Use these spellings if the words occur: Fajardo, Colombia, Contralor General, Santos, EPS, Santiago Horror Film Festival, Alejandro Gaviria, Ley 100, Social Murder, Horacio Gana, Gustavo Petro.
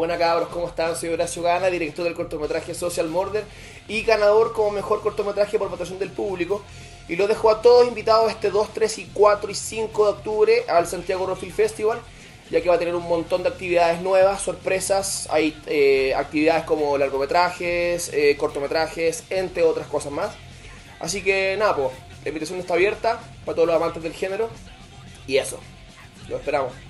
Buena cabros, ¿cómo están? Soy Horacio Gana, director del cortometraje Social Murder y ganador como mejor cortometraje por votación del público. Y los dejo a todos invitados este 2, 3 y 4 y 5 de octubre al Santiago Horror Film Festival, ya que va a tener un montón de actividades nuevas, sorpresas. Hay actividades como largometrajes, cortometrajes, entre otras cosas más. Así que nada, pues, la invitación está abierta para todos los amantes del género. Y eso, lo esperamos.